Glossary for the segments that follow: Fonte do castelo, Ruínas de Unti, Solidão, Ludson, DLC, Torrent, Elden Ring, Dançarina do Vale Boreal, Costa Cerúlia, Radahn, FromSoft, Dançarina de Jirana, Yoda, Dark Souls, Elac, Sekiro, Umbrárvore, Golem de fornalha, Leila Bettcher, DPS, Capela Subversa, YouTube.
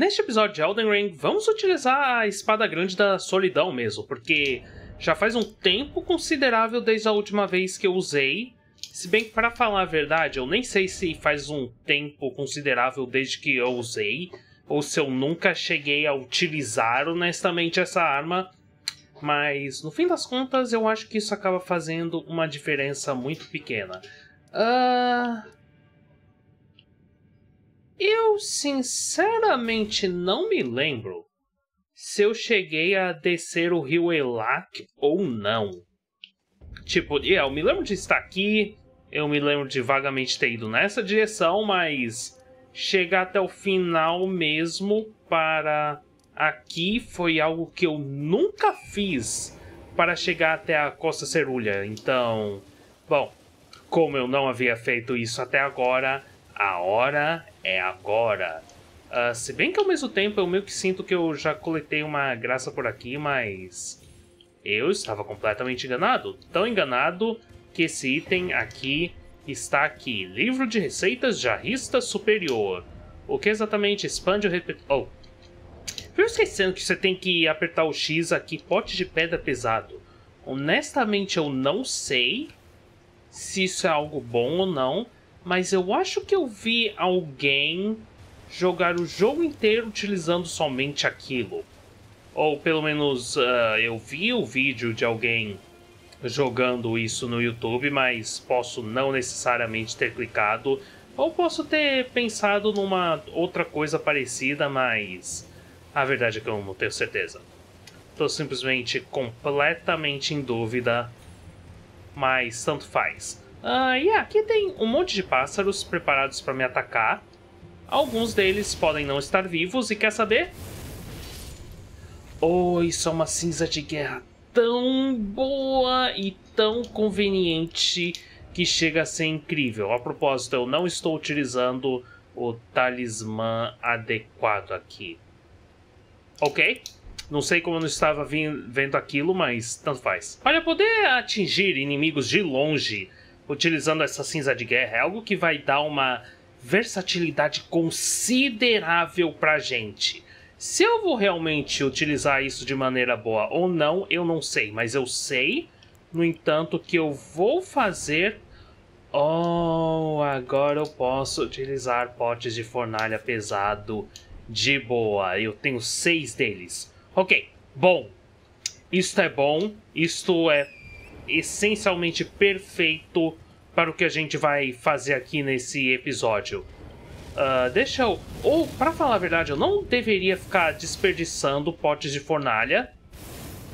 Neste episódio de Elden Ring, vamos utilizar a espada grande da Solidão mesmo, porque já faz um tempo considerável desde a última vez que eu usei. Se bem que, para falar a verdade, eu nem sei se faz um tempo considerável desde que eu usei, ou se eu nunca cheguei a utilizar honestamente essa arma. Mas, no fim das contas, eu acho que isso acaba fazendo uma diferença muito pequena. Eu, sinceramente, não me lembro se eu cheguei a descer o rio Elac ou não. Tipo, eu me lembro de estar aqui, eu me lembro de vagamente ter ido nessa direção, mas chegar até o final mesmo para aqui foi algo que eu nunca fiz para chegar até a Costa Cerúlia. Então, bom, como eu não havia feito isso até agora, a hora é agora. Se bem que ao mesmo tempo eu meio que sinto que eu já coletei uma graça por aqui, mas eu estava completamente enganado. Tão enganado que esse item aqui está aqui. Livro de receitas jarrista superior. O que exatamente expande o eu esquecendo que você tem que apertar o X aqui, pote de pedra pesado. Honestamente, eu não sei se isso é algo bom ou não, mas eu acho que eu vi alguém jogar o jogo inteiro utilizando somente aquilo. Ou pelo menos eu vi o vídeo de alguém jogando isso no YouTube, mas posso não necessariamente ter clicado, ou posso ter pensado numa outra coisa parecida, mas a verdade é que eu não tenho certeza. Estou simplesmente completamente em dúvida, mas tanto faz. E aqui tem um monte de pássaros preparados para me atacar. Alguns deles podem não estar vivos e quer saber? Oh, isso é uma cinza de guerra tão boa e tão conveniente que chega a ser incrível. A propósito, eu não estou utilizando o talismã adequado aqui. Ok, não sei como eu não estava vendo aquilo, mas tanto faz. Para poder atingir inimigos de longe utilizando essa cinza de guerra é algo que vai dar uma versatilidade considerável pra gente. Se eu vou realmente utilizar isso de maneira boa ou não, eu não sei. Mas eu sei, no entanto, que eu vou fazer... Oh, agora eu posso utilizar potes de fornalha pesado. De boa, eu tenho 6 deles. Ok, bom. Isto é bom, isto é essencialmente perfeito para o que a gente vai fazer aqui nesse episódio. Deixa eu... Ou, pra falar a verdade, eu não deveria ficar desperdiçando potes de fornalha.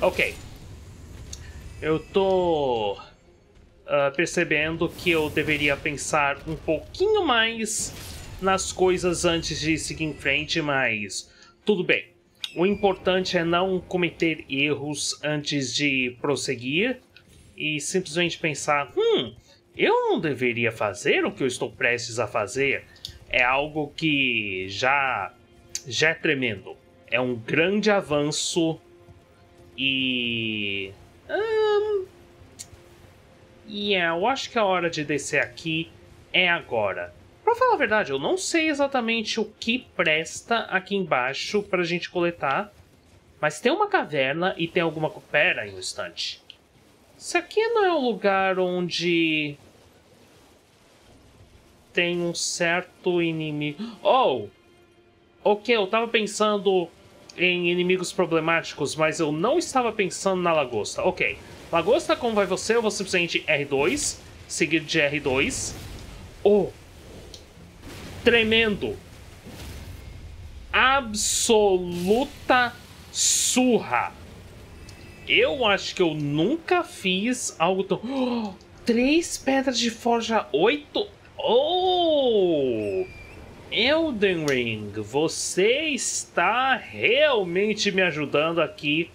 Ok. Eu tô percebendo que eu deveria pensar um pouquinho mais nas coisas antes de seguir em frente, mas tudo bem. O importante é não cometer erros antes de prosseguir e simplesmente pensar, eu não deveria fazer o que eu estou prestes a fazer. É algo que já é tremendo. É um grande avanço e... eu acho que a hora de descer aqui é agora. Pra falar a verdade, eu não sei exatamente o que presta aqui embaixo pra gente coletar, mas tem uma caverna e tem alguma coopera em um instante. Isso aqui não é um lugar onde tem um certo inimigo... Oh! Ok, eu tava pensando em inimigos problemáticos, mas eu não estava pensando na lagosta. Ok, lagosta, como vai você? Eu vou simplesmente R2, seguido de R2. Oh! Tremendo. Absoluta surra. Eu acho que eu nunca fiz algo tão... Oh, 3 pedras de forja, 8... Oh! Elden Ring, você está realmente me ajudando aqui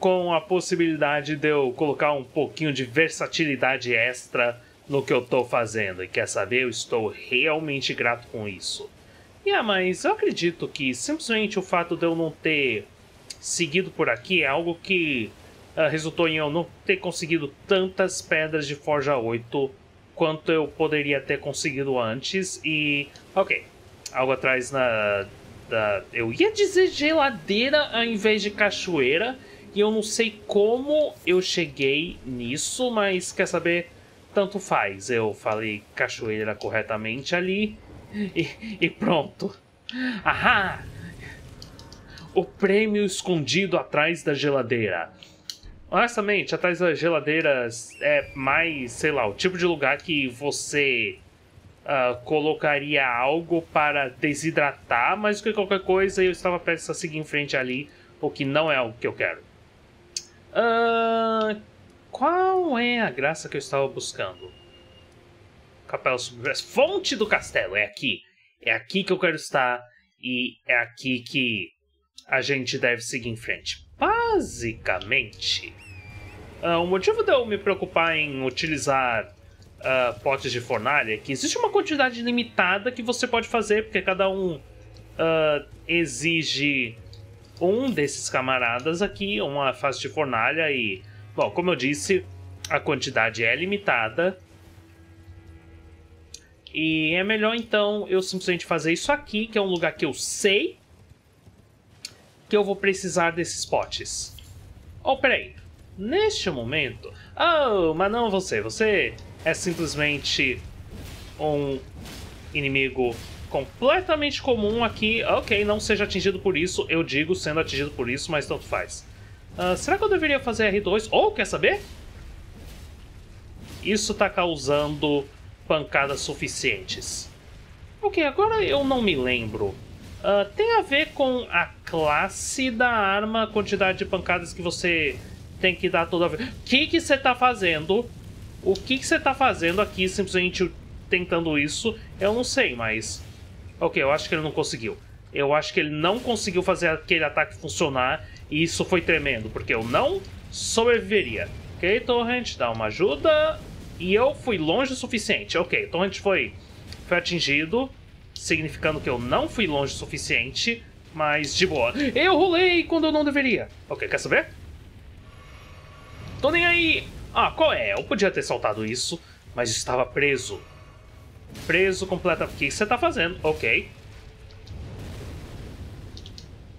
com a possibilidade de eu colocar um pouquinho de versatilidade extra no que eu tô fazendo, e quer saber, eu estou realmente grato com isso. Mas eu acredito que simplesmente o fato de eu não ter seguido por aqui é algo que resultou em eu não ter conseguido tantas pedras de forja 8 quanto eu poderia ter conseguido antes. E, ok, algo atrás Eu ia dizer geladeira ao invés de cachoeira. E eu não sei como eu cheguei nisso, mas quer saber? Tanto faz. Eu falei cachoeira corretamente ali e pronto. Ahá! O prêmio escondido atrás da geladeira. Honestamente, atrás das geladeiras é mais, sei lá, o tipo de lugar que você colocaria algo para desidratar, mas que qualquer coisa eu estava prestes a seguir em frente ali, o que não é o que eu quero. Qual é a graça que eu estava buscando? Capela Subversa. Fonte do castelo, é aqui. É aqui que eu quero estar e é aqui que a gente deve seguir em frente. Basicamente, o motivo de eu me preocupar em utilizar potes de fornalha é que existe uma quantidade limitada que você pode fazer, porque cada um exige um desses camaradas aqui, uma face de fornalha e, bom, como eu disse, a quantidade é limitada. E é melhor então eu simplesmente fazer isso aqui, que é um lugar que eu sei que eu vou precisar desses potes. Oh, peraí. Neste momento... Oh, mas não você. Você é simplesmente um inimigo completamente comum aqui. Ok, não seja atingido por isso. Eu digo sendo atingido por isso, mas tanto faz. Será que eu deveria fazer R2? Ou, quer saber? Isso tá causando pancadas suficientes. Ok, agora eu não me lembro. Tem a ver com a classe da arma, a quantidade de pancadas que você tem que dar toda vez. Que você tá fazendo? O que você tá fazendo aqui, simplesmente tentando isso? Eu não sei, mas... Ok, eu acho que ele não conseguiu. Eu acho que ele não conseguiu fazer aquele ataque funcionar. E isso foi tremendo, porque eu não sobreviveria. Ok, Torrent, dá uma ajuda. E eu fui longe o suficiente. Ok, Torrent foi atingido, significando que eu não fui longe o suficiente, mas de boa. Eu rolei quando eu não deveria. Ok, quer saber? Tô nem aí. Ah, qual é? Eu podia ter saltado isso, mas estava preso. Preso completamente. O que você tá fazendo? Ok.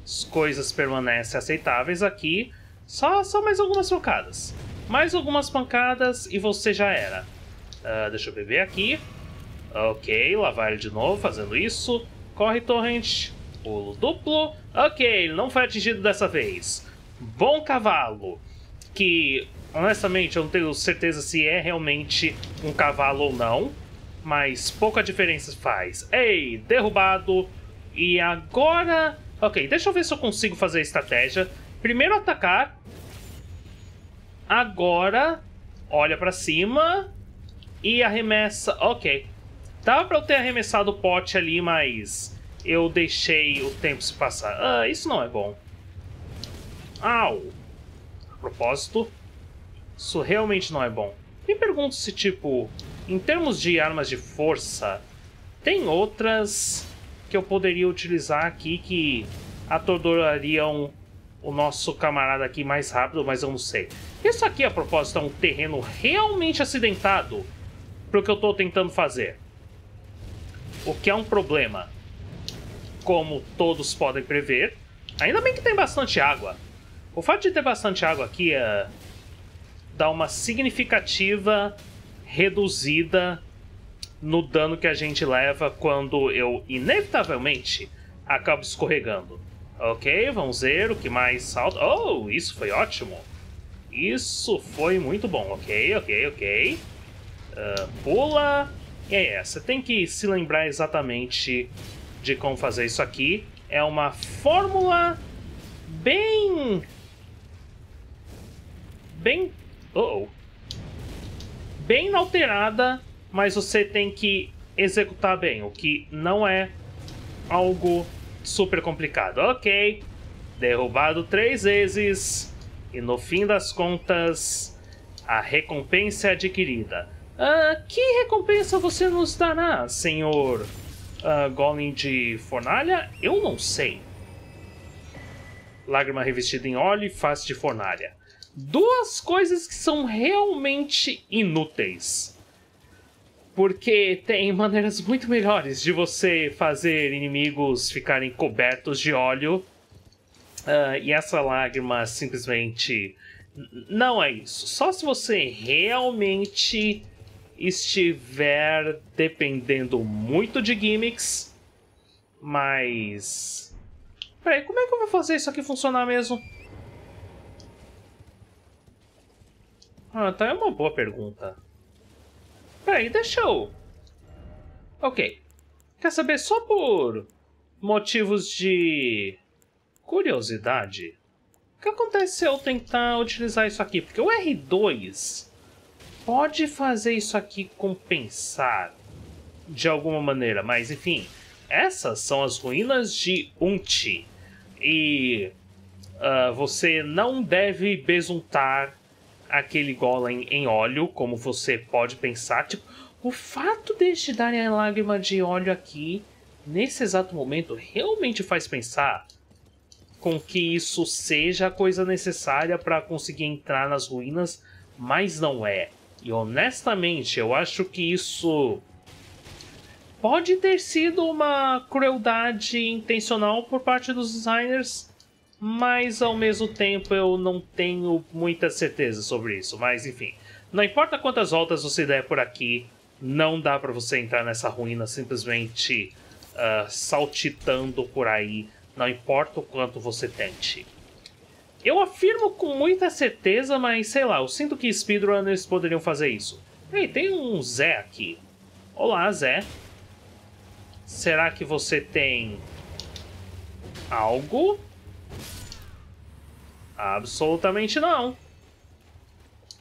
As coisas permanecem aceitáveis aqui. Só mais algumas pancadas. Mais algumas pancadas e você já era. Deixa eu beber aqui. Ok, lá vai ele de novo fazendo isso. Corre, Torrent. Pulo duplo. Ok, ele não foi atingido dessa vez. Bom cavalo. Que, honestamente, eu não tenho certeza se é realmente um cavalo ou não. Mas pouca diferença faz. Ei, derrubado. E agora... Ok, deixa eu ver se eu consigo fazer a estratégia. Primeiro atacar. Agora, olha pra cima. E arremessa. Ok. Dava pra eu ter arremessado o pote ali, mas eu deixei o tempo se passar. Ah, isso não é bom. Au! A propósito, isso realmente não é bom. Me pergunto se, tipo, em termos de armas de força, tem outras que eu poderia utilizar aqui que atordoariam o nosso camarada aqui mais rápido, mas eu não sei. Isso aqui, a propósito, é um terreno realmente acidentado pro que eu tô tentando fazer. O que é um problema, como todos podem prever. Ainda bem que tem bastante água. O fato de ter bastante água aqui dá uma significativa reduzida no dano que a gente leva quando eu, inevitavelmente, acabo escorregando. Ok, vamos ver o que mais salta. Oh, isso foi ótimo. Isso foi muito bom. Ok, ok, ok. Pula... E é, você tem que se lembrar exatamente de como fazer isso aqui. É uma fórmula bem inalterada, mas você tem que executar bem, o que não é algo super complicado. Ok, derrubado 3 vezes e no fim das contas a recompensa é adquirida. Que recompensa você nos dará, senhor Golem de fornalha? Eu não sei. Lágrima revestida em óleo e face de fornalha. Duas coisas que são realmente inúteis. porque tem maneiras muito melhores de você fazer inimigos ficarem cobertos de óleo. E essa lágrima simplesmente não é isso. Só se você realmente estiver dependendo muito de gimmicks. Mas... peraí, como é que eu vou fazer isso aqui funcionar mesmo? Ah, tá, é uma boa pergunta. Peraí, deixa eu... ok. Quer saber, só por motivos de... curiosidade, o que acontece se eu tentar utilizar isso aqui? Porque o R2 pode fazer isso aqui compensar de alguma maneira, mas enfim, essas são as ruínas de Unti e você não deve besuntar aquele golem em óleo, como você pode pensar. Tipo, o fato de te darem a lágrima de óleo aqui, nesse exato momento, realmente faz pensar com que isso seja a coisa necessária para conseguir entrar nas ruínas, mas não é. E honestamente, eu acho que isso pode ter sido uma crueldade intencional por parte dos designers, mas ao mesmo tempo eu não tenho muita certeza sobre isso. Mas enfim, não importa quantas voltas você der por aqui, não dá para você entrar nessa ruína simplesmente saltitando por aí. Não importa o quanto você tente. Eu afirmo com muita certeza, mas sei lá, eu sinto que speedrunners poderiam fazer isso. Ei, tem um Zé aqui. Olá, Zé. Será que você tem algo? Absolutamente não.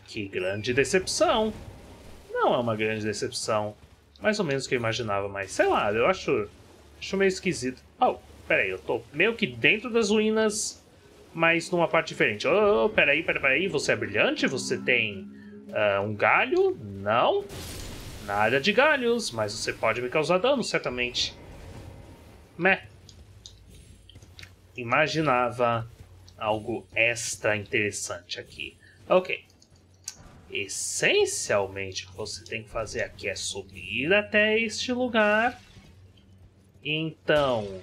Que grande decepção. Não é uma grande decepção. Mais ou menos o que eu imaginava, mas sei lá, eu acho meio esquisito. Oh. Peraí, eu tô meio que dentro das ruínas, mas numa parte diferente. Oh, peraí, você é brilhante? Você tem um galho? Não, nada de galhos, mas você pode me causar dano, certamente. Meh. Imaginava algo extra interessante aqui. Ok. Essencialmente, o que você tem que fazer aqui é subir até este lugar. Então...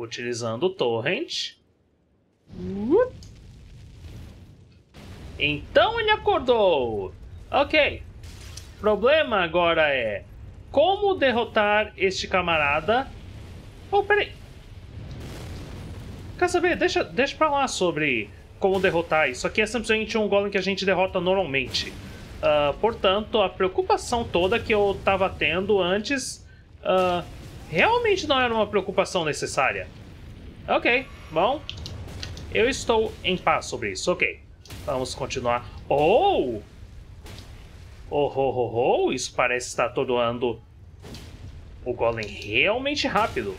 utilizando o Torrent. Então ele acordou. Ok. O problema agora é como derrotar este camarada. Oh, peraí. Quer saber? Deixa pra lá sobre como derrotar. Isso aqui é simplesmente um golem que a gente derrota normalmente. Portanto, a preocupação toda que eu tava tendo antes... realmente não era uma preocupação necessária. Ok, bom. Eu estou em paz sobre isso. Ok, vamos continuar. Oh! Oh! Isso parece estar atordoando o golem realmente rápido.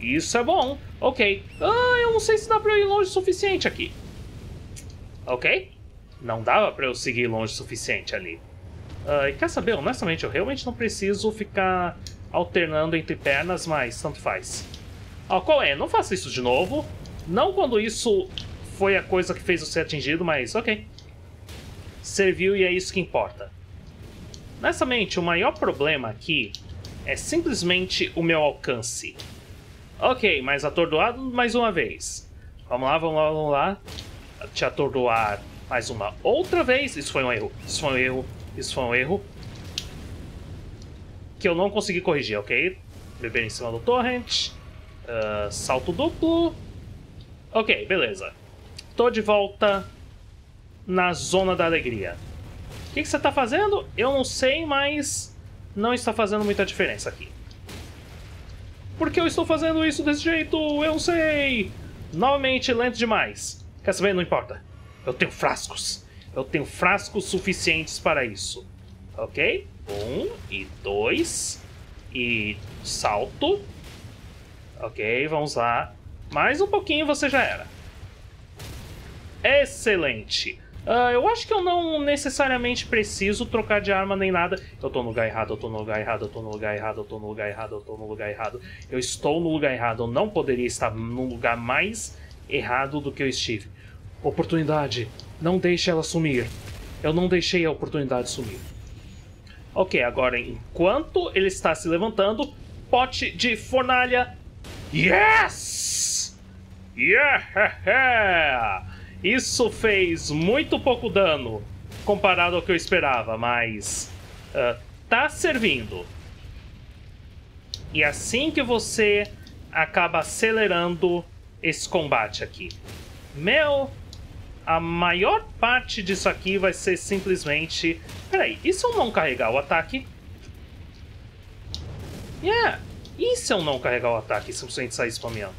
Isso é bom. Ok. Ah, eu não sei se dá pra eu ir longe o suficiente aqui. Ok. Não dava pra eu seguir longe o suficiente ali. E quer saber, honestamente, eu realmente não preciso ficar... alternando entre pernas, mas tanto faz. Ó, qual é? Não faça isso de novo. Não quando isso foi a coisa que fez eu ser atingido, mas ok. Serviu e é isso que importa. Honestamente, o maior problema aqui é simplesmente o meu alcance. Ok, mas atordoado mais uma vez. Vamos lá. Te atordoar mais uma outra vez. Isso foi um erro. Que eu não consegui corrigir, ok? Beber em cima do Torrent. Salto duplo. Ok, beleza. Tô de volta na zona da alegria. O que você tá fazendo? Eu não sei, mas não está fazendo muita diferença aqui. Por que eu estou fazendo isso desse jeito? Eu não sei! Novamente, lento demais. Quer saber? Não importa. Eu tenho frascos. Eu tenho frascos suficientes para isso. Ok? 1 e 2. E salto. Ok, vamos lá. Mais um pouquinho você já era. Excelente. Eu acho que eu não necessariamente preciso trocar de arma nem nada. Eu tô no lugar errado. Eu estou no lugar errado. Eu não poderia estar num lugar mais errado do que eu estive. Oportunidade. Não deixe ela sumir. Eu não deixei a oportunidade sumir. Ok, agora enquanto ele está se levantando, pote de fornalha. Yes! Yeah! Isso fez muito pouco dano comparado ao que eu esperava, mas tá servindo. E assim que você acaba acelerando esse combate aqui. Meu, a maior parte disso aqui vai ser simplesmente... Peraí, e se eu não carregar o ataque? Yeah, e se eu não carregar o ataque e simplesmente sair spameando?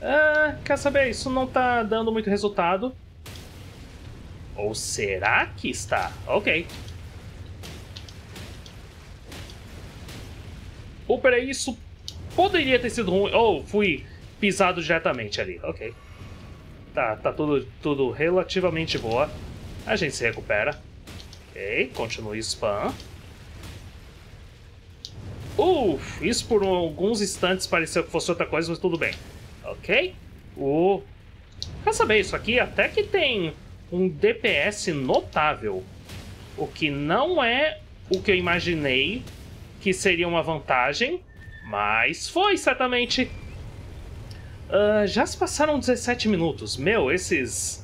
Ah, quer saber, isso não tá dando muito resultado. Ou será que está? Ok. Ou peraí, isso poderia ter sido ruim. Ou fui pisado diretamente ali. Ok. Tá tudo relativamente boa. A gente se recupera. Ok, continua o spam. Isso por alguns instantes pareceu que fosse outra coisa, mas tudo bem. Ok. Quer saber, isso aqui até que tem um DPS notável. O que não é o que eu imaginei que seria uma vantagem, mas foi certamente. Já se passaram 17 minutos. Meu, esses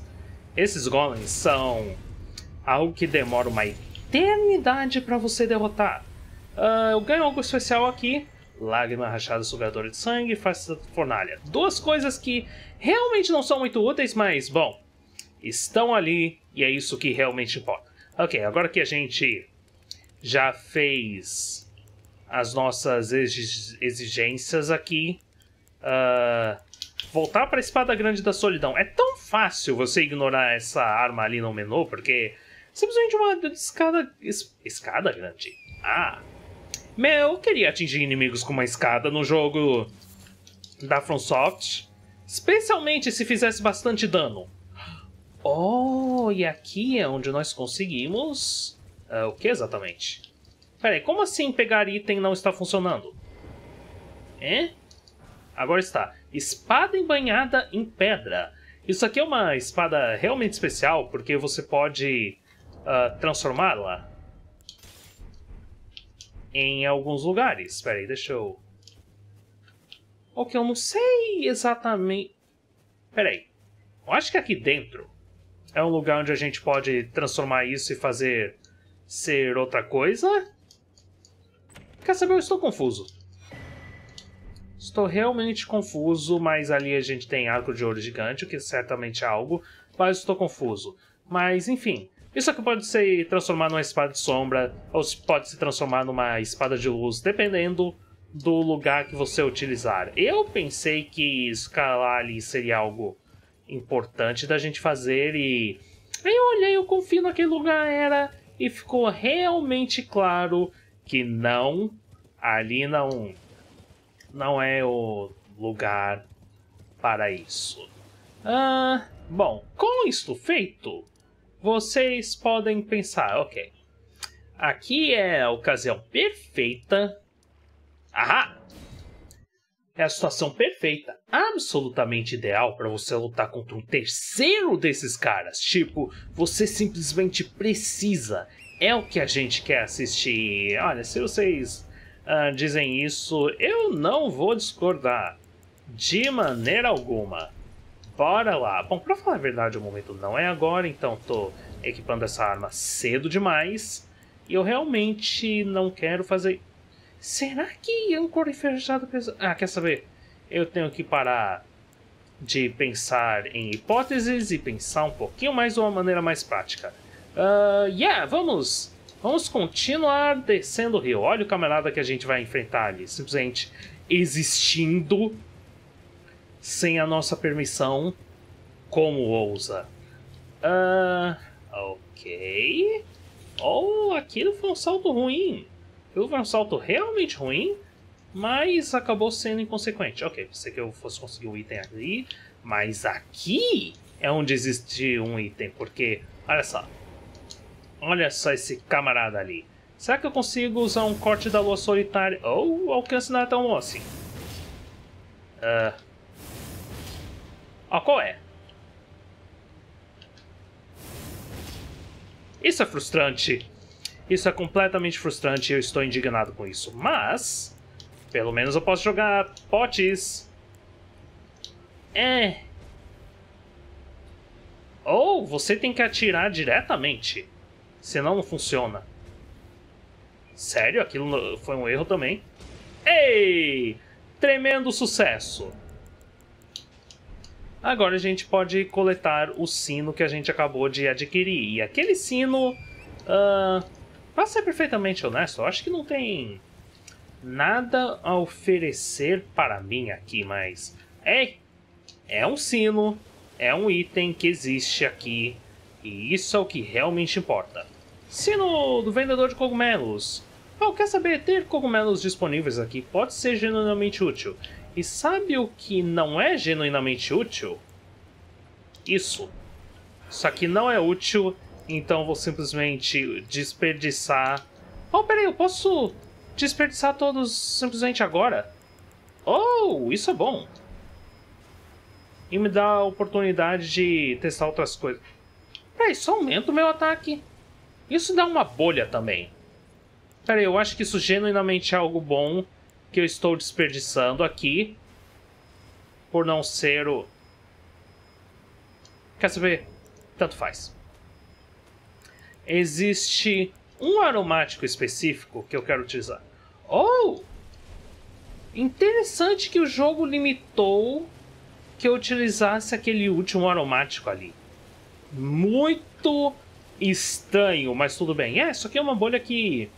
golems são algo que demora uma eternidade para você derrotar. Eu ganho algo especial aqui. Lágrima rachada sugadora de sangue e face da fornalha. Duas coisas que realmente não são muito úteis, mas, bom, estão ali e é isso que realmente importa. Ok, agora que a gente já fez as nossas exigências aqui, voltar para a espada grande da solidão. É tão fácil você ignorar essa arma ali no menu, porque simplesmente uma escada... Escada grande? Ah! Meu, eu queria atingir inimigos com uma escada no jogo da FromSoft, especialmente se fizesse bastante dano. Oh, e aqui é onde nós conseguimos... o que exatamente? Peraí, como assim pegar item não está funcionando? Hein? Agora está. Espada embanhada em pedra. Isso aqui é uma espada realmente especial, porque você pode transformá-la em alguns lugares. Espera aí, deixa eu... Ok, eu não sei exatamente... Espera aí. Eu acho que aqui dentro é um lugar onde a gente pode transformar isso e fazer ser outra coisa. Quer saber? Eu estou confuso. Estou realmente confuso, mas ali a gente tem arco de ouro gigante, o que certamente é algo, mas estou confuso. Mas, enfim... Isso aqui pode se transformar numa espada de sombra, ou pode se transformar numa espada de luz, dependendo do lugar que você utilizar. Eu pensei que escalar ali seria algo importante da gente fazer e... Aí eu olhei, eu confio naquele lugar era, e ficou realmente claro que não, ali não é o lugar para isso. Bom, com isto feito... Vocês podem pensar, ok, aqui é a ocasião perfeita, é a situação perfeita, absolutamente ideal para você lutar contra um terceiro desses caras, tipo, você simplesmente precisa, é o que a gente quer assistir. Olha, se vocês dizem isso, eu não vou discordar de maneira alguma. Bora lá. Bom, pra falar a verdade, o momento não é agora, então tô equipando essa arma cedo demais. E eu realmente não quero fazer... Será que âncora enferrujada... Ah, quer saber? Eu tenho que parar de pensar em hipóteses e pensar um pouquinho mais de uma maneira mais prática. Vamos continuar descendo o rio. Olha o camarada que a gente vai enfrentar ali, simplesmente existindo... Sem a nossa permissão, como ousa? Ok. Oh, aquilo foi um salto ruim. Aquilo foi um salto realmente ruim, mas acabou sendo inconsequente. Ok, pensei que eu fosse conseguir um item ali, mas aqui é onde existe um item, porque... Olha só esse camarada ali. Será que eu consigo usar um corte da lua solitária? Oh, o alcance não é tão bom assim. Qual é? Isso é frustrante. Isso é completamente frustrante e eu estou indignado com isso. Mas, pelo menos eu posso jogar potes. É. Ou você tem que atirar diretamente. Senão não funciona. Sério, aquilo foi um erro também. Ei! Tremendo sucesso! Agora a gente pode coletar o sino que a gente acabou de adquirir. E aquele sino, para ser perfeitamente honesto, eu acho que não tem nada a oferecer para mim aqui, mas é um sino, é um item que existe aqui e isso é o que realmente importa. Sino do vendedor de cogumelos. Oh, quer saber? Ter cogumelos disponíveis aqui pode ser genuinamente útil. E sabe o que não é genuinamente útil? Isso. Isso aqui não é útil, então vou simplesmente desperdiçar... Oh, peraí, eu posso desperdiçar todos simplesmente agora? Oh, isso é bom. E me dá a oportunidade de testar outras coisas. Peraí, só aumenta o meu ataque. Isso dá uma bolha também. Peraí, eu acho que isso genuinamente é algo bom que eu estou desperdiçando aqui por não ser o... Quer saber? Tanto faz. Existe um aromático específico que eu quero utilizar. Oh! Interessante que o jogo limitou que eu utilizasse aquele último aromático ali. Muito estranho, mas tudo bem. É, isso aqui é uma bolha que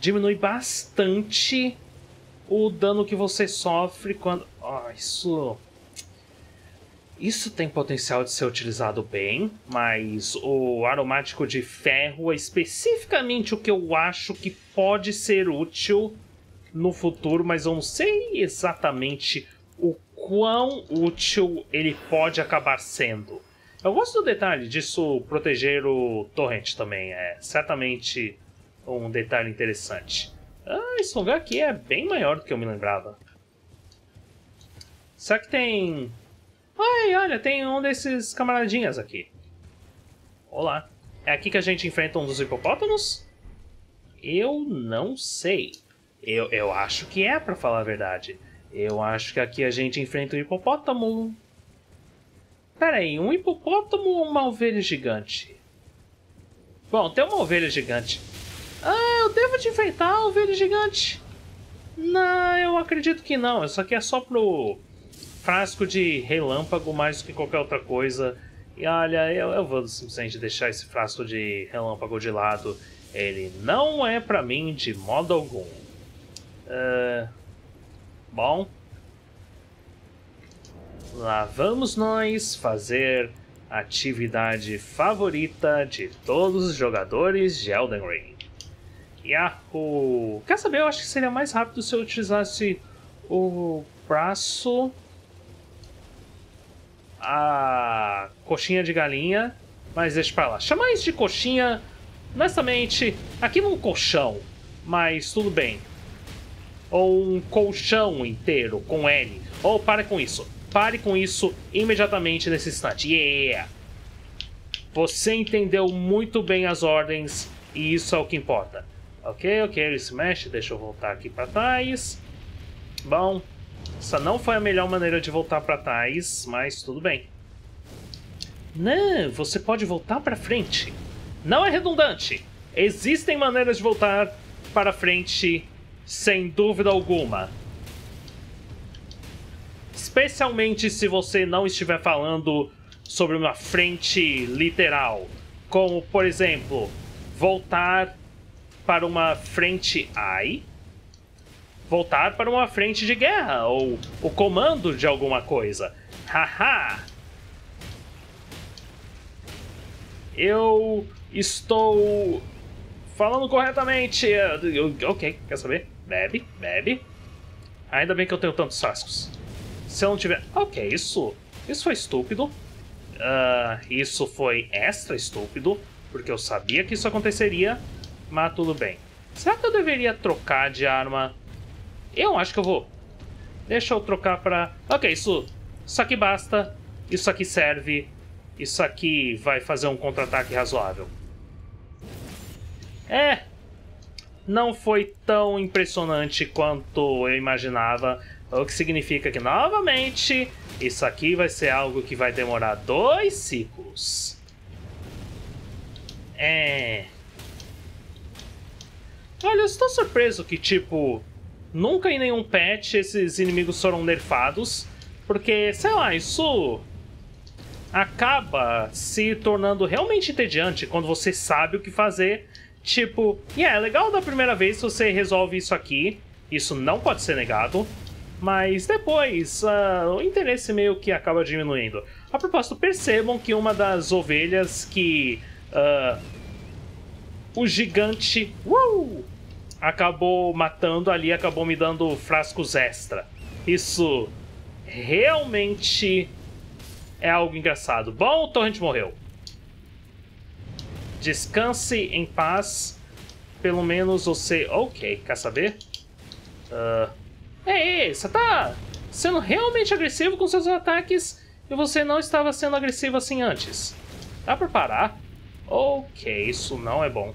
diminui bastante o dano que você sofre quando... Oh, isso tem potencial de ser utilizado bem, mas o aromático de ferro é especificamente o que eu acho que pode ser útil no futuro, mas eu não sei exatamente o quão útil ele pode acabar sendo. Eu gosto do detalhe disso proteger o Torrent também, é certamente um detalhe interessante. Ah, esse lugar aqui é bem maior do que eu me lembrava. Será que tem... Ai, olha, tem um desses camaradinhas aqui. Olá. É aqui que a gente enfrenta um dos hipopótamos? Eu não sei. Eu acho que é, pra falar a verdade. Eu acho que aqui a gente enfrenta um hipopótamo. Pera aí, um hipopótamo ou uma ovelha gigante? Bom, tem uma ovelha gigante. Ah, eu devo te enfrentar, ovelha gigante? Não, eu acredito que não. Isso aqui é só pro frasco de relâmpago mais do que qualquer outra coisa. E olha, eu vou simplesmente deixar esse frasco de relâmpago de lado. Ele não é pra mim de modo algum. Bom. Lá vamos nós fazer a atividade favorita de todos os jogadores de Elden Ring. Yahoo! Quer saber? Eu acho que seria mais rápido se eu utilizasse o braço, a coxinha de galinha, mas deixa pra lá. Chamar isso de coxinha, honestamente, aqui num colchão, mas tudo bem. Ou um colchão inteiro, com N. Ou pare com isso. Pare com isso imediatamente nesse instante. Yeah! Você entendeu muito bem as ordens e isso é o que importa. Ok, ele se mexe, deixa eu voltar aqui pra trás. Bom, essa não foi a melhor maneira de voltar pra trás, mas tudo bem. Não, você pode voltar pra frente. Não é redundante. Existem maneiras de voltar para frente, sem dúvida alguma. Especialmente se você não estiver falando sobre uma frente literal. Como, por exemplo, voltar... para uma frente AI, voltar para uma frente de guerra, ou o comando de alguma coisa. Haha! Eu estou falando corretamente. Ok, quer saber? Bebe, bebe. Ainda bem que eu tenho tantos frascos. Se eu não tiver... Ok, isso foi estúpido. Isso foi extra estúpido, porque eu sabia que isso aconteceria. Mas tudo bem. Será que eu deveria trocar de arma? Eu acho que eu vou. Deixa eu trocar pra... Ok, isso aqui basta. Isso aqui serve. Isso aqui vai fazer um contra-ataque razoável. É, não foi tão impressionante quanto eu imaginava, o que significa que, novamente, isso aqui vai ser algo que vai demorar 2 ciclos. É... Olha, eu estou surpreso que, tipo, nunca em nenhum patch esses inimigos foram nerfados, porque, sei lá, isso acaba se tornando realmente entediante quando você sabe o que fazer. Tipo, é legal da primeira vez que você resolve isso aqui, isso não pode ser negado, mas depois o interesse meio que acaba diminuindo. A propósito, percebam que uma das ovelhas que o gigante acabou matando ali, acabou me dando frascos extra. Isso realmente é algo engraçado. Bom, o Torrent morreu. Descanse em paz. Pelo menos você... Ok, quer saber? Ei, você tá sendo realmente agressivo com seus ataques e você não estava sendo agressivo assim antes. Dá pra parar? Ok, isso não é bom.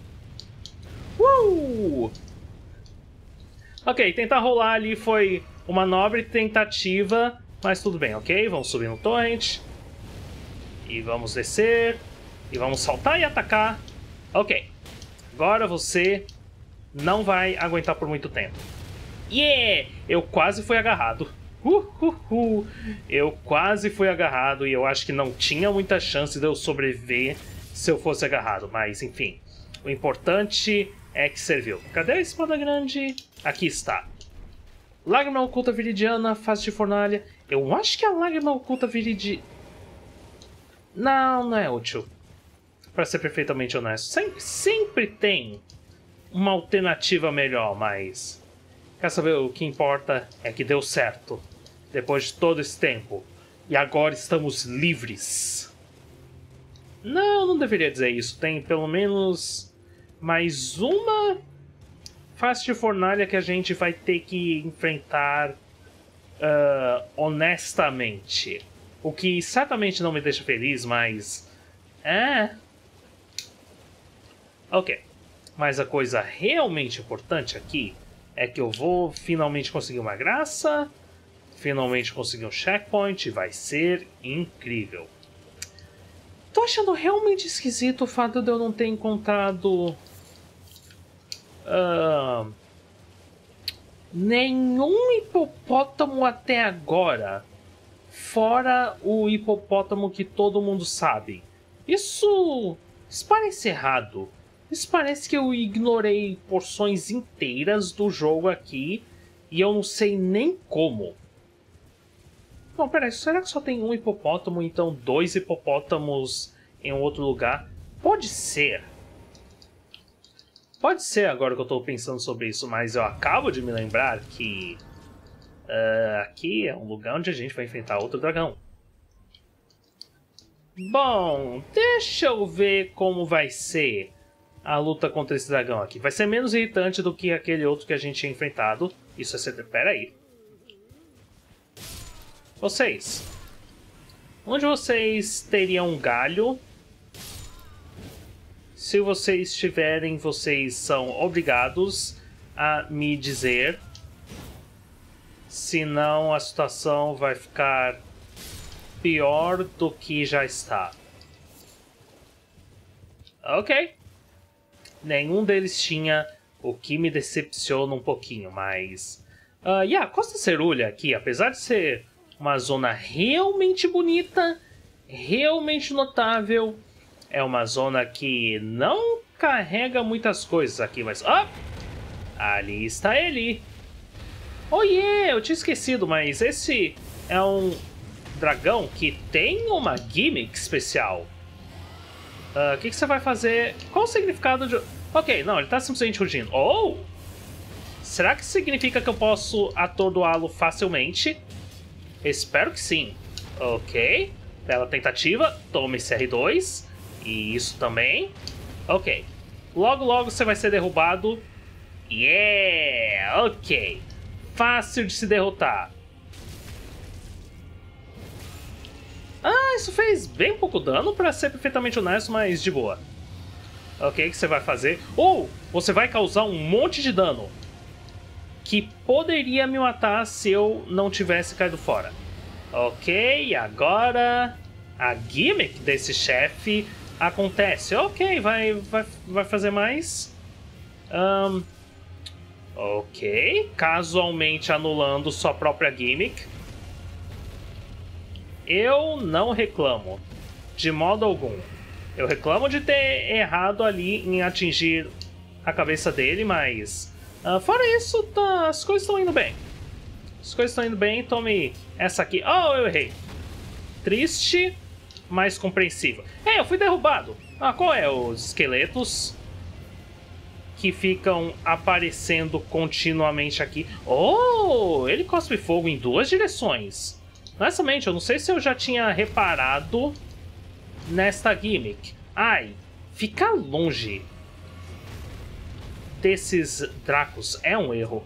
Ok, tentar rolar ali foi uma nobre tentativa, mas tudo bem, ok? Vamos subir no Torrent. E vamos descer. E vamos saltar e atacar. Ok. Agora você não vai aguentar por muito tempo. Eu quase fui agarrado. Eu quase fui agarrado e eu acho que não tinha muita chance de eu sobreviver se eu fosse agarrado. Mas, enfim. O importante é que serviu. Cadê a espada grande? Aqui está. Lágrima oculta viridiana, face de fornalha. Eu acho que a lágrima oculta viridiana... Não é útil. Para ser perfeitamente honesto, sempre tem uma alternativa melhor, mas... Quer saber, o que importa é que deu certo, depois de todo esse tempo. E agora estamos livres. Não, não deveria dizer isso. Tem pelo menos mais uma face de fornalha que a gente vai ter que enfrentar honestamente. O que certamente não me deixa feliz, mas... Ok, mas a coisa realmente importante aqui é que eu vou finalmente conseguir uma graça, finalmente conseguir um checkpoint, e vai ser incrível. Tô achando realmente esquisito o fato de eu não ter encontrado nenhum hipopótamo até agora, fora o hipopótamo que todo mundo sabe. Isso parece errado. Isso parece que eu ignorei porções inteiras do jogo aqui e eu não sei nem como. Bom, peraí, será que só tem um hipopótamo, então 2 hipopótamos em outro lugar? Pode ser. Pode ser agora que eu tô pensando sobre isso, mas eu acabo de me lembrar que... aqui é um lugar onde a gente vai enfrentar outro dragão. Bom, deixa eu ver como vai ser a luta contra esse dragão aqui. Vai ser menos irritante do que aquele outro que a gente tinha enfrentado. Isso é ser... Peraí. Vocês. Onde vocês teriam um galho? Se vocês tiverem, vocês são obrigados a me dizer. Senão a situação vai ficar... pior do que já está. Ok. Nenhum deles tinha, o que me decepciona um pouquinho, mas... a Costa Cerúlia aqui, apesar de ser uma zona realmente bonita, realmente notável, é uma zona que não carrega muitas coisas aqui, mas... Ali está ele. Eu tinha esquecido, mas esse é um... dragão que tem uma gimmick especial. O que você vai fazer? Qual o significado de... Ok, não, ele tá simplesmente rugindo. Será que significa que eu posso atordoá-lo facilmente? Espero que sim. Ok, bela tentativa. Tome esse R2. E isso também. Ok, logo logo você vai ser derrubado. Ok. Fácil de se derrotar. Isso fez bem pouco dano, pra ser perfeitamente honesto, mas de boa. ok? Que você vai fazer. Ou você vai causar um monte de dano que poderia me matar se eu não tivesse caído fora. Ok, agora a gimmick desse chefe acontece. Ok, vai fazer mais. Ok, casualmente anulando sua própria gimmick. Eu não reclamo, de modo algum. Eu reclamo de ter errado ali em atingir a cabeça dele, mas... fora isso, tá, as coisas estão indo bem. As coisas estão indo bem, tome essa aqui. Oh, eu errei. Triste, mas compreensível. É, eu fui derrubado. Ah, qual é? Os esqueletos que ficam aparecendo continuamente aqui. Oh, ele cospe fogo em duas direções. Honestamente, eu não sei se eu já tinha reparado nesta gimmick. Ai, ficar longe desses dracos é um erro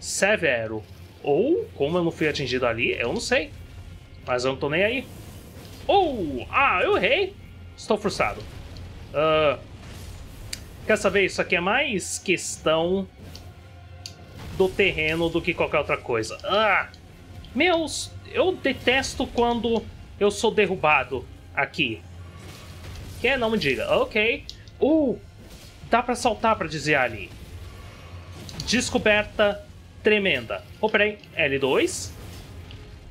severo. Ou, como eu não fui atingido ali, eu não sei. Mas eu não tô nem aí. Oh, ah, eu errei. Estou frustrado. Quer saber, isso aqui é mais questão do terreno do que qualquer outra coisa. Meus, eu detesto quando eu sou derrubado aqui. Que não me diga. Ok. Dá pra saltar pra desviar ali. Descoberta tremenda. Oh, peraí. L2.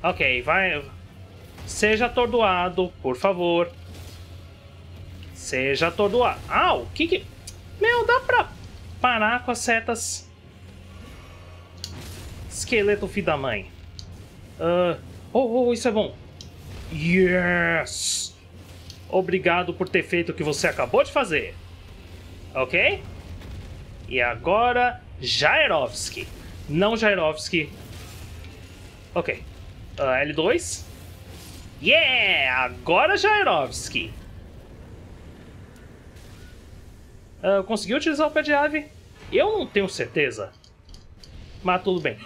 Ok, vai. Seja atordoado, por favor. Seja atordoado. Au, que... Meu, dá pra parar com as setas. Esqueleto filho da mãe. Isso é bom. Yes! Obrigado por ter feito o que você acabou de fazer. Ok? E agora, Jairovski. Não Jairovski. Ok. L2. Yeah! Agora Jairovski. Consegui utilizar o pé de ave? Eu não tenho certeza. Mas tudo bem.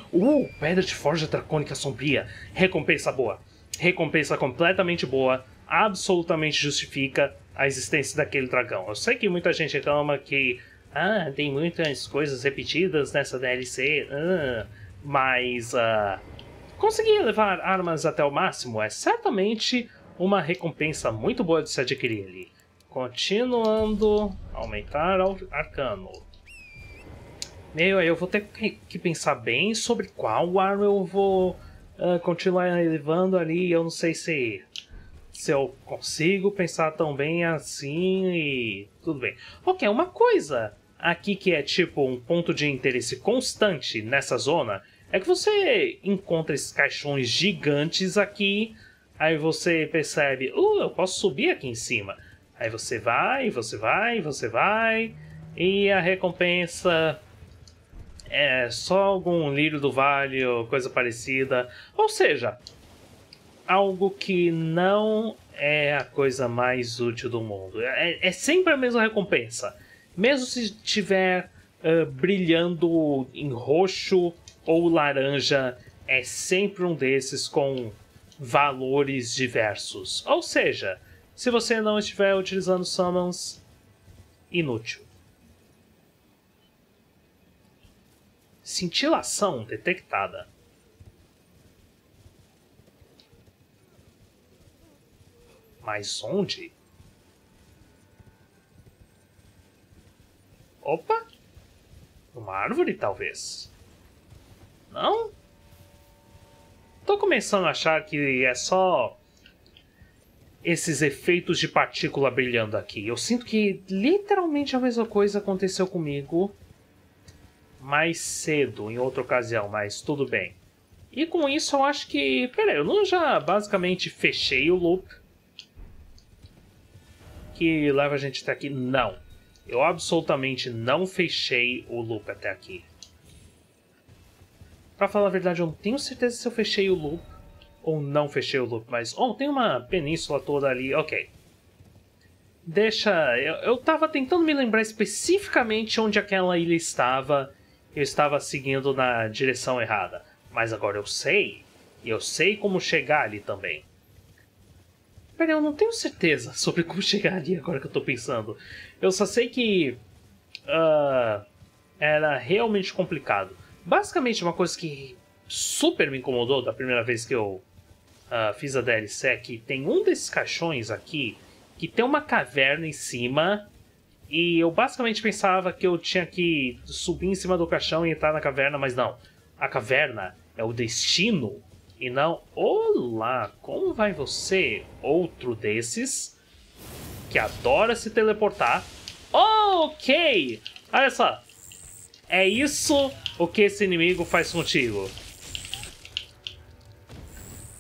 Pedra de forja dracônica sombria. Recompensa boa. Recompensa completamente boa. Absolutamente justifica a existência daquele dragão. Eu sei que muita gente reclama que... Ah, tem muitas coisas repetidas nessa DLC. Mas... conseguir levar armas até o máximo é certamente uma recompensa muito boa de se adquirir ali. Continuando... Aumentar o arcano. Meu, aí eu vou ter que pensar bem sobre qual arma eu vou continuar levando ali. Eu não sei se eu consigo pensar tão bem assim e... Tudo bem. Ok, uma coisa aqui que é tipo um ponto de interesse constante nessa zona é que você encontra esses caixões gigantes aqui, aí você percebe, eu posso subir aqui em cima. Aí você vai, e a recompensa... É só algum lírio do vale ou coisa parecida. Ou seja, algo que não é a coisa mais útil do mundo. É sempre a mesma recompensa. Mesmo se estiver brilhando em roxo ou laranja, é sempre um desses com valores diversos. Ou seja, se você não estiver utilizando summons, inútil. Cintilação detectada. Mas onde? Opa! Uma árvore, talvez? Não? Tô começando a achar que é só esses efeitos de partícula brilhando aqui. Eu sinto que literalmente a mesma coisa aconteceu comigo mais cedo, em outra ocasião, mas tudo bem. E com isso eu acho que... Peraí, eu não já basicamente fechei o loop que leva a gente até aqui? Não. Eu absolutamente não fechei o loop até aqui. Pra falar a verdade, eu não tenho certeza se eu fechei o loop ou não fechei o loop, mas... tem uma península toda ali, ok. Deixa... Eu tava tentando me lembrar especificamente onde aquela ilha estava. Eu estava seguindo na direção errada. Mas agora eu sei. E eu sei como chegar ali também. Cara, eu não tenho certeza sobre como chegar ali agora que eu tô pensando. Eu só sei que era realmente complicado. Basicamente, uma coisa que super me incomodou da primeira vez que eu fiz a DLC é que tem um desses caixões aqui que tem uma caverna em cima. E eu basicamente pensava que eu tinha que subir em cima do caixão e entrar na caverna, mas não. A caverna é o destino e não... Olá, como vai você? Outro desses que adora se teleportar. Ok, olha só. É isso o que esse inimigo faz contigo.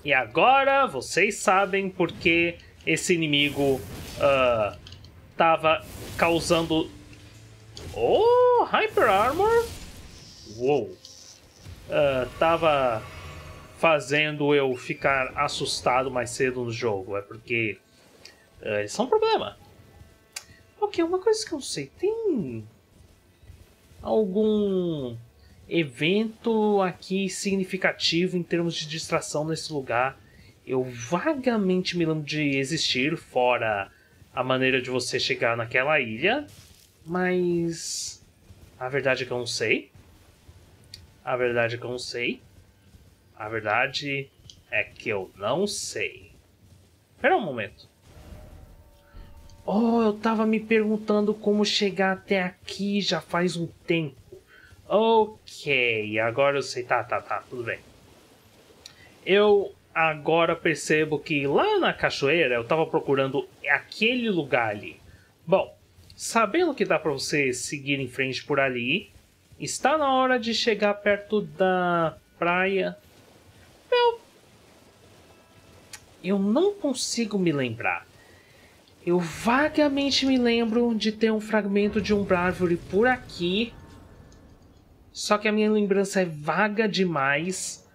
E agora vocês sabem porque esse inimigo tava causando... Oh, Hyper Armor? Uou. Tava fazendo eu ficar assustado mais cedo no jogo. É porque eles são um problema. Ok, uma coisa que eu não sei. Tem algum evento aqui significativo em termos de distração nesse lugar? Eu vagamente me lembro de existir, fora a maneira de você chegar naquela ilha, mas a verdade é que eu não sei. A verdade é que eu não sei. A verdade é que eu não sei. Espera um momento. Oh, eu tava me perguntando como chegar até aqui já faz um tempo. Ok, agora eu sei. Tá, tudo bem. Eu agora percebo que lá na cachoeira eu tava procurando aquele lugar ali. Bom, sabendo que dá pra você seguir em frente por ali, está na hora de chegar perto da praia. Eu não consigo me lembrar. Eu vagamente me lembro de ter um fragmento de um árvore por aqui. Só que a minha lembrança é vaga demais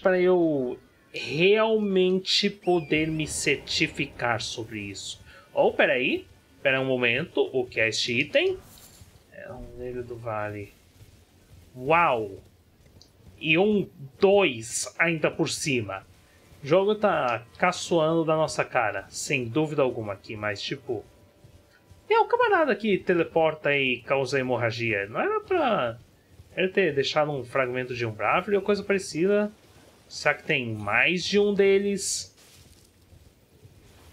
para eu realmente poder me certificar sobre isso. Ou, peraí, espera um momento, o que é este item? É um negro do vale. Uau! E um 2 ainda por cima. O jogo tá caçoando da nossa cara, sem dúvida alguma aqui, mas tipo... É o camarada que teleporta e causa hemorragia. Não era pra ele ter deixado um fragmento de um árvore ou coisa parecida? Será que tem mais de um deles?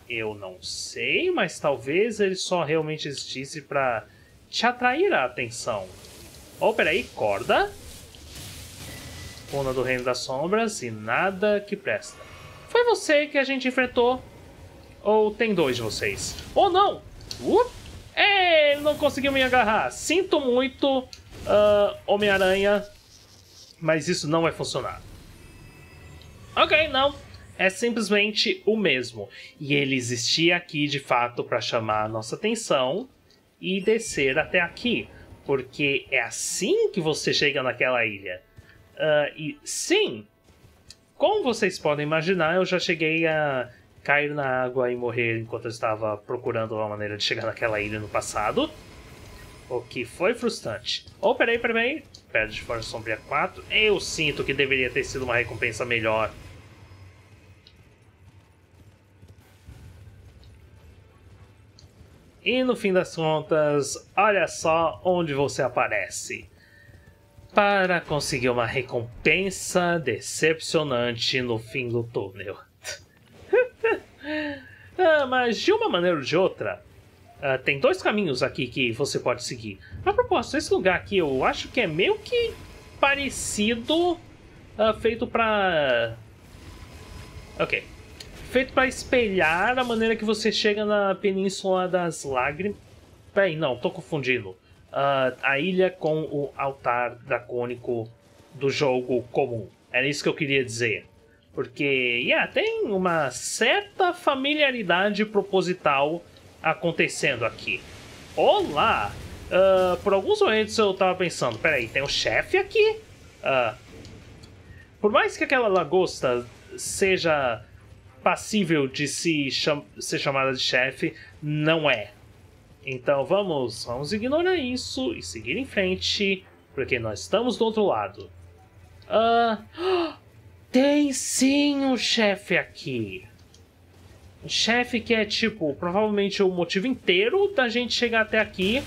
Eu não sei, mas talvez ele só realmente existisse pra te atrair a atenção. Oh, peraí, corda. Cuna do Reino das Sombras e nada que presta. Foi você que a gente enfrentou. Ou tem dois de vocês. Ou não! Ei, ele não conseguiu me agarrar. Sinto muito, Homem-Aranha. Mas isso não vai funcionar. Ok, não. É simplesmente o mesmo. E ele existia aqui de fato para chamar a nossa atenção e descer até aqui. Porque é assim que você chega naquela ilha. E sim! Como vocês podem imaginar, eu já cheguei a cair na água e morrer enquanto eu estava procurando uma maneira de chegar naquela ilha no passado. O que foi frustrante. Oh, peraí. Pedra de Forja Sombria 4. Eu sinto que deveria ter sido uma recompensa melhor. E no fim das contas, olha só onde você aparece. Para conseguir uma recompensa decepcionante no fim do túnel. Mas de uma maneira ou de outra, tem dois caminhos aqui que você pode seguir. A propósito, esse lugar aqui eu acho que é meio que parecido, feito para... Ok. Feito para espelhar a maneira que você chega na Península das Lágrimas. Peraí, não, tô confundindo. A ilha com o altar dracônico do jogo comum. Era isso que eu queria dizer. Porque, tem uma certa familiaridade proposital acontecendo aqui. Olá! Por alguns momentos eu tava pensando, peraí, tem um chefe aqui? Por mais que aquela lagosta seja passível de ser chamada de chefe, não é. Então vamos ignorar isso e seguir em frente, porque nós estamos do outro lado. Tem sim um chefe aqui. chefe que é, tipo, provavelmente o motivo inteiro da gente chegar até aqui.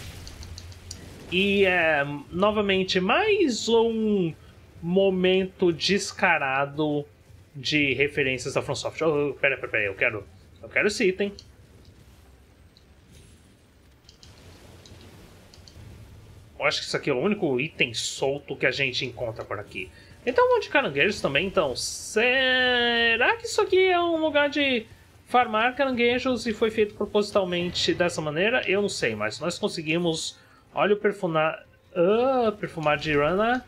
E é, novamente, mais um momento descarado de referências da FromSoft. Oh, pera, eu quero esse item. Eu acho que isso aqui é o único item solto que a gente encontra por aqui. Então, um monte de caranguejos também, então... Será que isso aqui é um lugar de farmar caranguejos e foi feito propositalmente dessa maneira? Eu não sei, mas nós conseguimos... Olha o perfumar de Jirana,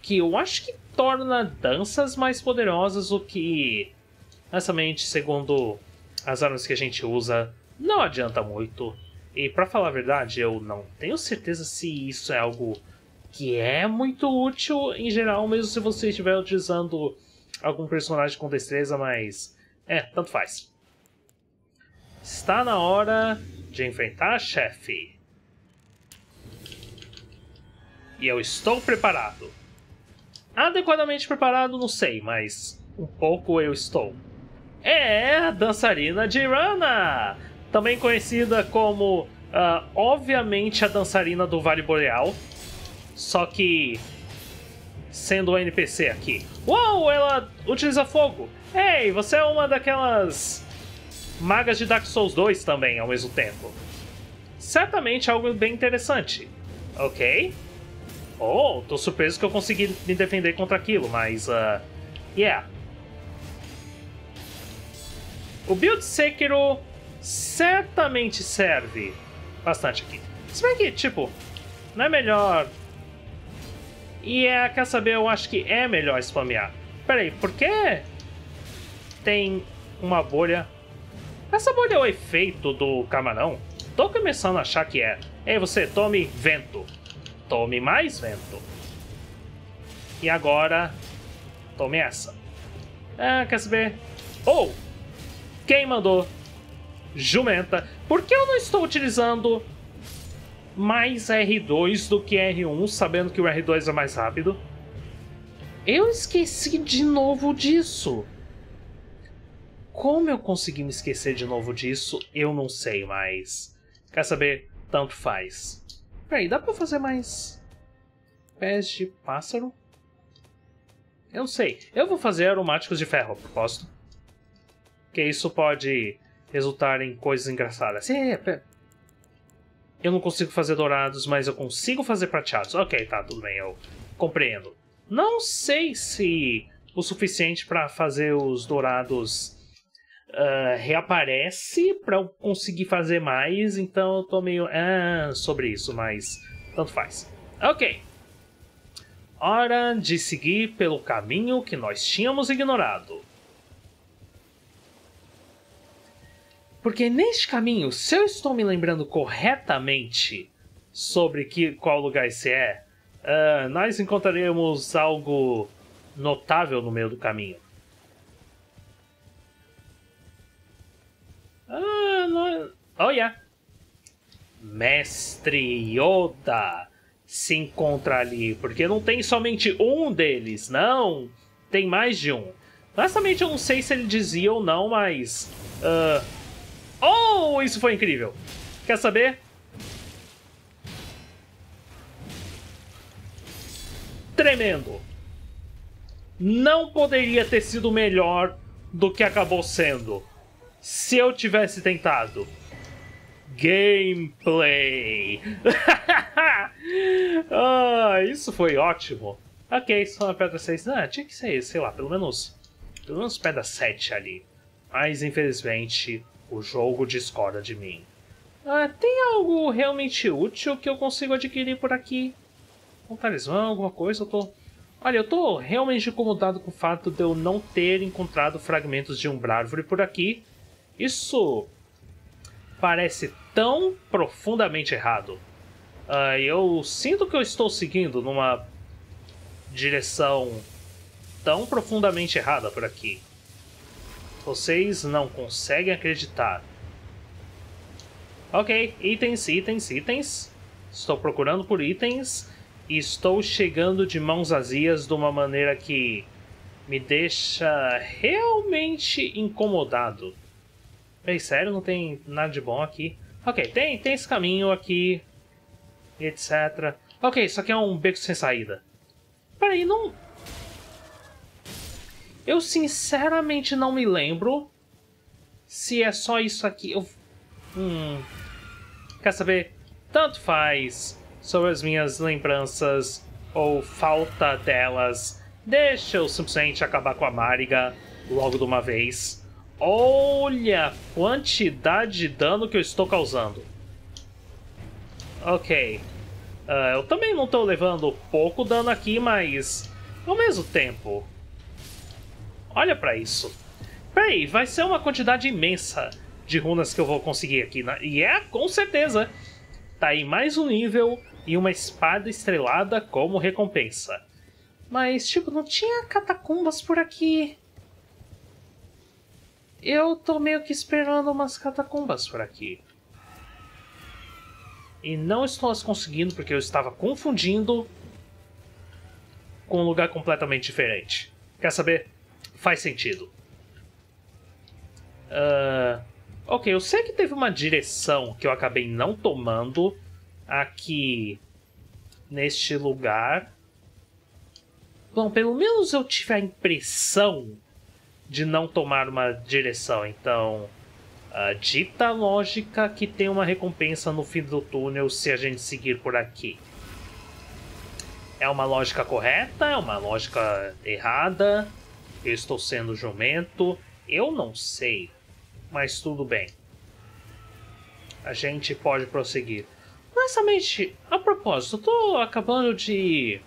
que eu acho que torna danças mais poderosas, o que, honestamente, segundo as armas que a gente usa, não adianta muito. E pra falar a verdade, eu não tenho certeza se isso é algo que é muito útil em geral, mesmo se você estiver utilizando algum personagem com destreza, mas... É, tanto faz. Está na hora de enfrentar a chefe. E eu estou preparado. Adequadamente preparado, não sei, mas um pouco eu estou. É a Dançarina de Jirana, também conhecida como, obviamente, a Dançarina do Vale Boreal. Só que sendo um NPC aqui. Uau, ela utiliza fogo. Ei, você é uma daquelas magas de Dark Souls 2 também, ao mesmo tempo. Certamente algo bem interessante. Ok. Oh, tô surpreso que eu consegui me defender contra aquilo, mas... yeah. O build Sekiro certamente serve bastante aqui. Se bem que, tipo, não é melhor... E é, quer saber, eu acho que é melhor spamear. Peraí, por que tem uma bolha? Essa bolha é o efeito do camarão? Tô começando a achar que é. Ei, você, tome vento. Tome mais vento. E agora, tome essa. Ah, quer saber? Ou, quem mandou? Jumenta. Por que eu não estou utilizando mais R2 do que R1, sabendo que o R2 é mais rápido? Eu esqueci de novo disso. Como eu consegui me esquecer de novo disso, eu não sei, mas... Quer saber? Tanto faz. Peraí, dá pra fazer mais pés de pássaro? Eu não sei. Eu vou fazer aromáticos de ferro, a propósito. Porque isso pode resultar em coisas engraçadas. Eu não consigo fazer dourados, mas eu consigo fazer prateados. Ok, tá, tudo bem, eu compreendo. Não sei se o suficiente pra fazer os dourados reaparece pra eu conseguir fazer mais, então eu tô meio sobre isso, mas tanto faz. Ok. Hora de seguir pelo caminho que nós tínhamos ignorado. Porque neste caminho, se eu estou me lembrando corretamente sobre qual lugar esse é, nós encontraremos algo notável no meio do caminho. Olha! Mestre Yoda se encontra ali, porque não tem somente um deles, não! Tem mais de um. Honestamente, eu não sei se ele dizia ou não, mas... Oh, isso foi incrível! Quer saber? Tremendo! Não poderia ter sido melhor do que acabou sendo. Se eu tivesse tentado. Gameplay! Ah, isso foi ótimo. Ok, só uma pedra 6. Ah, tinha que ser, sei lá, pelo menos pedra 7 ali. Mas, infelizmente, o jogo discorda de mim. Ah, tem algo realmente útil que eu consigo adquirir por aqui? Um talismã, alguma coisa? Olha, eu tô realmente incomodado com o fato de eu não ter encontrado fragmentos de umbrárvore por aqui. Isso parece tão profundamente errado. Eu sinto que eu estou seguindo numa direção tão profundamente errada por aqui. Vocês não conseguem acreditar. Ok, itens. Estou procurando por itens e estou chegando de mãos vazias de uma maneira que me deixa realmente incomodado. Ei, sério, não tem nada de bom aqui. Ok, tem esse caminho aqui, etc. Ok, isso aqui é um beco sem saída. Peraí, não... Eu sinceramente não me lembro se é só isso aqui. Eu... Quer saber? Tanto faz sobre as minhas lembranças ou falta delas. Deixa eu simplesmente acabar com a Mariga logo de uma vez. Olha a quantidade de dano que eu estou causando. Ok. Eu também não estou levando pouco dano aqui, mas... ao mesmo tempo... Olha pra isso. Peraí, vai ser uma quantidade imensa de runas que eu vou conseguir aqui. E é, com certeza. Tá aí mais um nível e uma espada estrelada como recompensa. Mas, tipo, não tinha catacumbas por aqui. Eu tô meio que esperando umas catacumbas por aqui. E não estou as conseguindo porque eu estava confundindo com um lugar completamente diferente. Quer saber? Faz sentido. Ok, eu sei que teve uma direção que eu acabei não tomando aqui neste lugar. Bom, pelo menos eu tive a impressão de não tomar uma direção. Então, dita a lógica que tem uma recompensa no fim do túnel se a gente seguir por aqui. É uma lógica correta? É uma lógica errada? Eu estou sendo jumento? Eu não sei, mas tudo bem. A gente pode prosseguir. Honestamente, a propósito, eu tô acabando de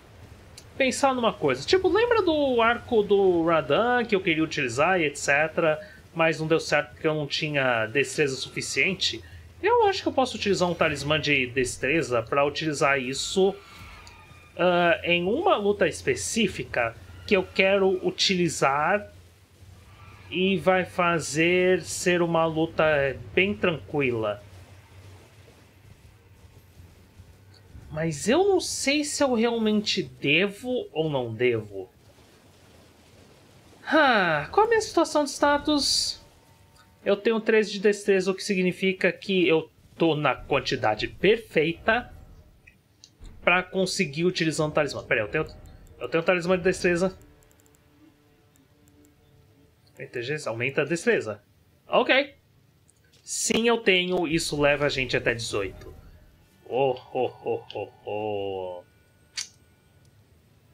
pensar numa coisa. Tipo, lembra do arco do Radahn que eu queria utilizar e etc, mas não deu certo porque eu não tinha destreza suficiente? Eu acho que eu posso utilizar um talismã de destreza para utilizar isso em uma luta específica que eu quero utilizar e vai fazer ser uma luta bem tranquila. Mas eu não sei se eu realmente devo ou não devo. Qual a minha situação de status? Eu tenho 3 de destreza, o que significa que eu tô na quantidade perfeita para conseguir utilizando o talismã. Pera aí, eu tenho talismã de destreza. Inteligência aumenta a destreza. Ok. Sim, eu tenho. Isso leva a gente até 18.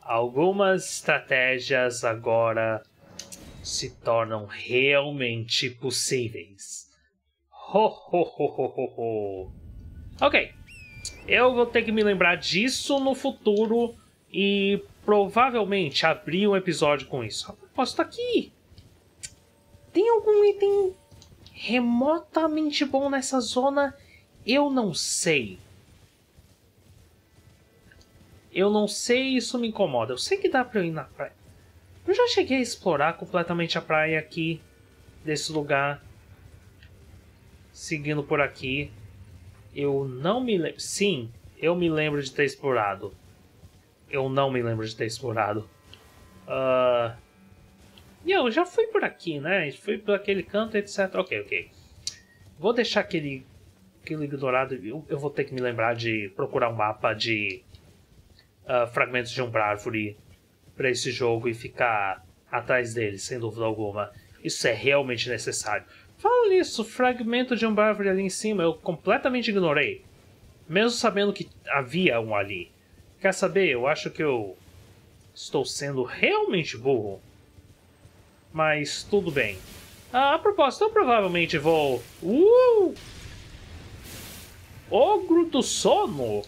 Algumas estratégias agora se tornam realmente possíveis. Ok. Eu vou ter que me lembrar disso no futuro e... provavelmente abri um episódio com isso. A propósito, aqui tem algum item remotamente bom nessa zona? Eu não sei. Eu não sei, isso me incomoda. Eu sei que dá pra eu ir na praia. Eu já cheguei a explorar completamente a praia aqui, desse lugar. Seguindo por aqui. Eu não me lembro. Sim, eu me lembro de ter explorado. Eu não me lembro de ter explorado. E eu já fui por aqui, né? Fui por aquele canto, etc. Ok. Vou deixar aquele ignorado. Eu vou ter que me lembrar de procurar um mapa de fragmentos de umbra-árvore para esse jogo e ficar atrás dele, sem dúvida alguma. Isso é realmente necessário. Fala nisso, fragmento de umbra-árvore ali em cima, eu completamente ignorei. Mesmo sabendo que havia um ali. Quer saber? Eu acho que eu estou sendo realmente burro. Mas tudo bem. A propósito, eu provavelmente vou... Ogro do sono!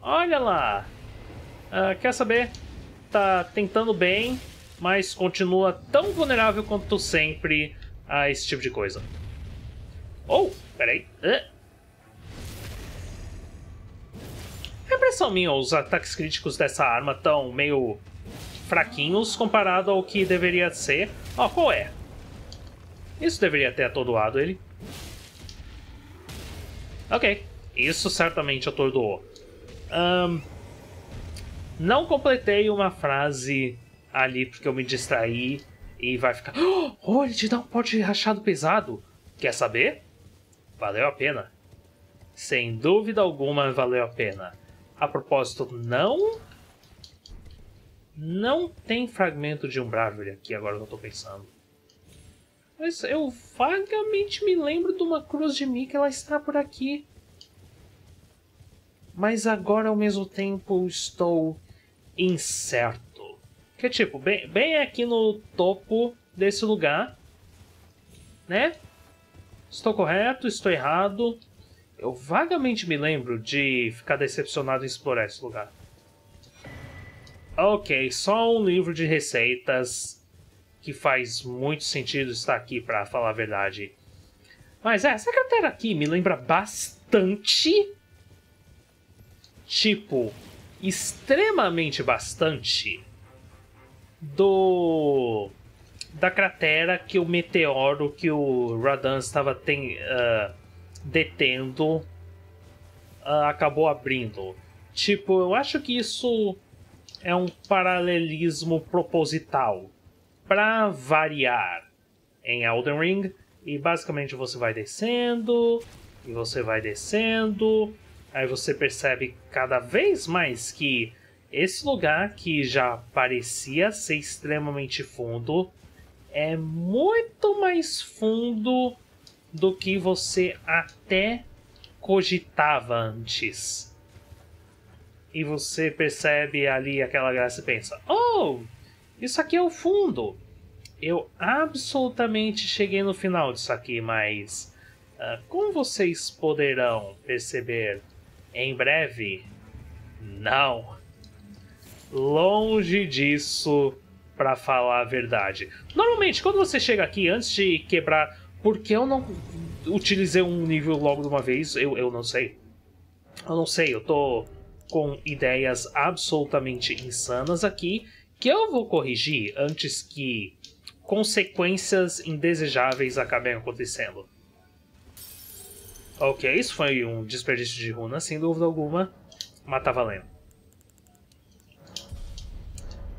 Olha lá! Quer saber? Tá tentando bem, mas continua tão vulnerável quanto sempre a esse tipo de coisa. Peraí. É impressão minha, os ataques críticos dessa arma estão meio fraquinhos comparado ao que deveria ser. Qual é? Isso deveria ter atordoado ele. Ok, isso certamente atordoou. Não completei uma frase ali porque eu me distraí e vai ficar... ele te dá um pote rachado pesado. Quer saber? Valeu a pena. Sem dúvida alguma valeu a pena. A propósito, não tem fragmento de umbrável aqui, agora que eu tô pensando. Mas eu vagamente me lembro de uma cruz de mim que ela está por aqui. Mas agora, ao mesmo tempo, estou incerto. Que tipo, bem aqui no topo desse lugar, né? Estou correto? Estou errado? Eu vagamente me lembro de ficar decepcionado em explorar esse lugar. Ok, só um livro de receitas que faz muito sentido estar aqui, para falar a verdade. Mas essa cratera aqui me lembra bastante. Tipo, extremamente bastante da cratera que o meteoro que o Radahn estava detendo acabou abrindo. Tipo, eu acho que isso é um paralelismo proposital para variar em Elden Ring. E basicamente você vai descendo, e você vai descendo. Aí você percebe cada vez mais que esse lugar, que já parecia ser extremamente fundo, é muito mais fundo do que você até cogitava antes. E você percebe ali aquela graça e pensa, oh, isso aqui é o fundo. Eu absolutamente cheguei no final disso aqui, mas como vocês poderão perceber em breve, não. Longe disso, para falar a verdade. Normalmente, quando você chega aqui, antes de quebrar... Porque eu não utilizei um nível logo de uma vez, eu não sei. Eu não sei, eu tô com ideias absolutamente insanas aqui, que eu vou corrigir antes que consequências indesejáveis acabem acontecendo. Ok, isso foi um desperdício de runa, sem dúvida alguma, mas tá valendo.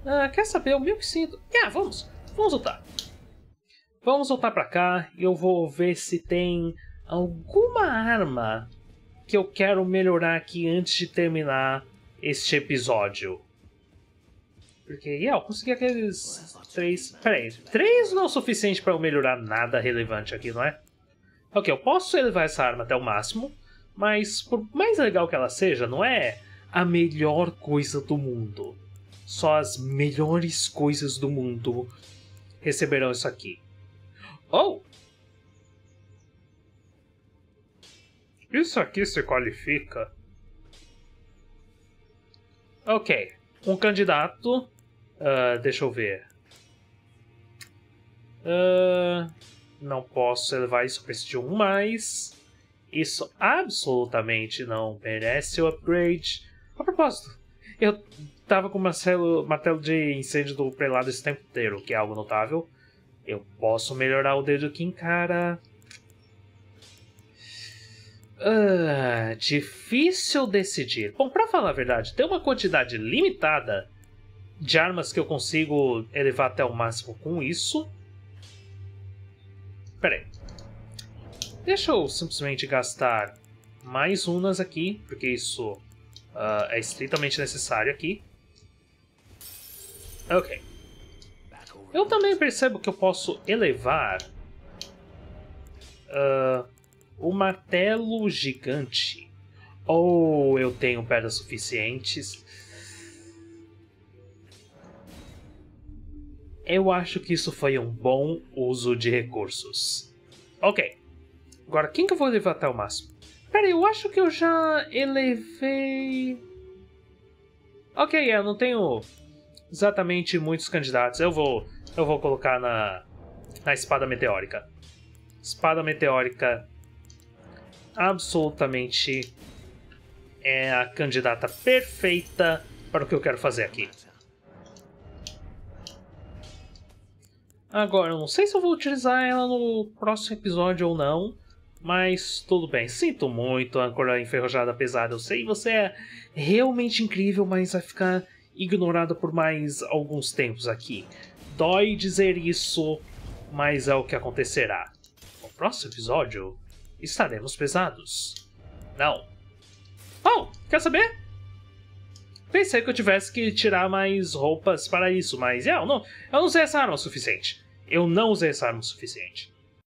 Ah, quer saber? Eu meio que sinto... Ah, vamos lutar. Vamos voltar pra cá e eu vou ver se tem alguma arma que eu quero melhorar aqui antes de terminar este episódio. Porque, eu consegui aqueles 3... Peraí, 3 não é o suficiente pra eu melhorar nada relevante aqui, não é? Ok, eu posso elevar essa arma até o máximo, mas por mais legal que ela seja, não é a melhor coisa do mundo. Só as melhores coisas do mundo receberão isso aqui. Oh! Isso aqui se qualifica. Ok, um candidato... deixa eu ver... Não posso elevar isso para esse 1 mais. Isso absolutamente não merece o upgrade. A propósito, eu tava com o martelo de incêndio do prelado esse tempo inteiro, que é algo notável. Eu posso melhorar o dedo aqui em cara. Difícil decidir. Bom, pra falar a verdade, tem uma quantidade limitada de armas que eu consigo elevar até o máximo com isso. Pera aí. Deixa eu simplesmente gastar mais runas aqui, porque isso é estritamente necessário aqui. Ok. Eu também percebo que eu posso elevar o martelo gigante. Ou eu tenho pedras suficientes. Eu acho que isso foi um bom uso de recursos. Ok. Agora, quem que eu vou elevar até o máximo? Pera aí, eu acho que eu já elevei... Ok, eu não tenho exatamente muitos candidatos. Eu vou colocar na espada meteórica. Espada meteórica absolutamente é a candidata perfeita para o que eu quero fazer aqui. Agora, eu não sei se eu vou utilizar ela no próximo episódio ou não, mas tudo bem. Sinto muito, âncora enferrujada pesada. Eu sei, você é realmente incrível, mas vai ficar ignorada por mais alguns tempos aqui. Dói dizer isso, mas é o que acontecerá. Bom, próximo episódio estaremos pesados. Não. Oh, quer saber? Pensei que eu tivesse que tirar mais roupas para isso, mas eu não usei essa arma o suficiente.